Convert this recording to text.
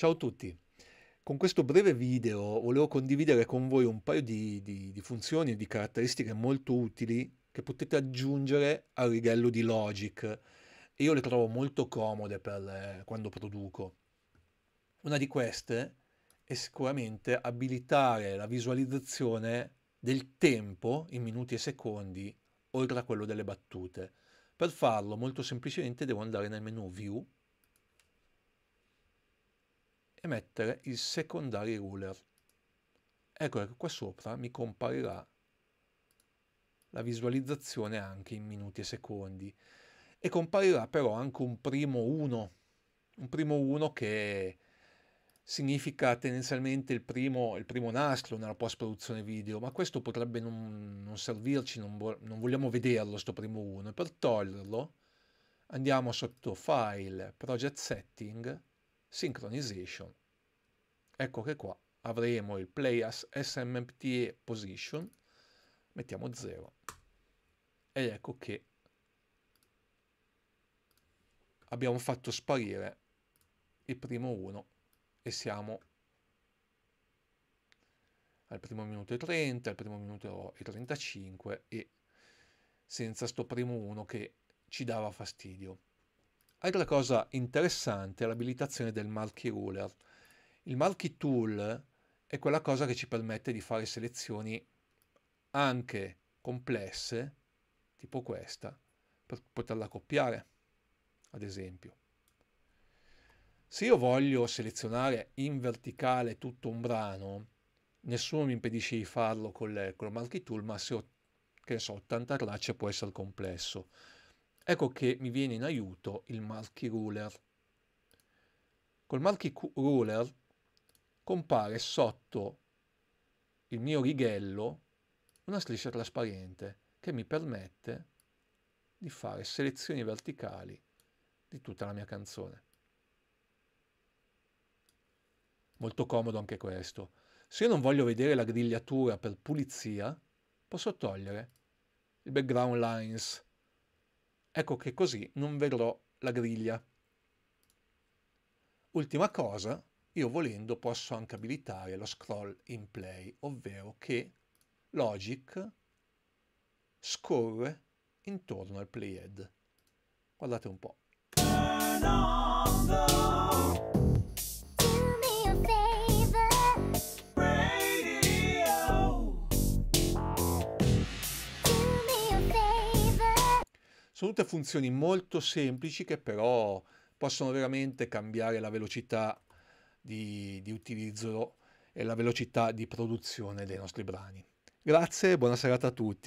Ciao a tutti, con questo breve video volevo condividere con voi un paio di funzioni e di caratteristiche molto utili che potete aggiungere al righello di Logic e io le trovo molto comode per quando produco. Una di queste è sicuramente abilitare la visualizzazione del tempo in minuti e secondi oltre a quello delle battute. Per farlo molto semplicemente devo andare nel menu View e mettere il secondary ruler. Ecco che qua sopra mi comparirà la visualizzazione anche in minuti e secondi e comparirà però anche un primo 1, che significa tendenzialmente il primo nastro nella post-produzione video, ma questo potrebbe non servirci, non vogliamo vederlo sto primo 1. Per toglierlo andiamo sotto File, Project Setting, Synchronization. Ecco che qua avremo il Play as SMPTE Position, mettiamo 0 ed ecco che abbiamo fatto sparire il primo 1 e siamo al primo minuto e 30, al primo minuto e 35 e senza sto primo 1 che ci dava fastidio. Altra cosa interessante è l'abilitazione del Marquee Ruler. Il Marquee Tool è quella cosa che ci permette di fare selezioni anche complesse, tipo questa, per poterla copiare, ad esempio. Se io voglio selezionare in verticale tutto un brano, nessuno mi impedisce di farlo con il Marquee Tool, ma se ho, che ne so, 80 tracce può essere complesso. Ecco che mi viene in aiuto il Marquee Ruler. Col Marquee Ruler compare sotto il mio righello una striscia trasparente che mi permette di fare selezioni verticali di tutta la mia canzone. Molto comodo anche questo. Se io non voglio vedere la grigliatura per pulizia, posso togliere il background lines. Ecco che così non vedrò la griglia. Ultima cosa, io volendo posso anche abilitare lo scroll in play, ovvero che Logic scorre intorno al playhead. Guardate un po'. Sono tutte funzioni molto semplici che però possono veramente cambiare la velocità di utilizzo e la velocità di produzione dei nostri brani. Grazie e buona serata a tutti.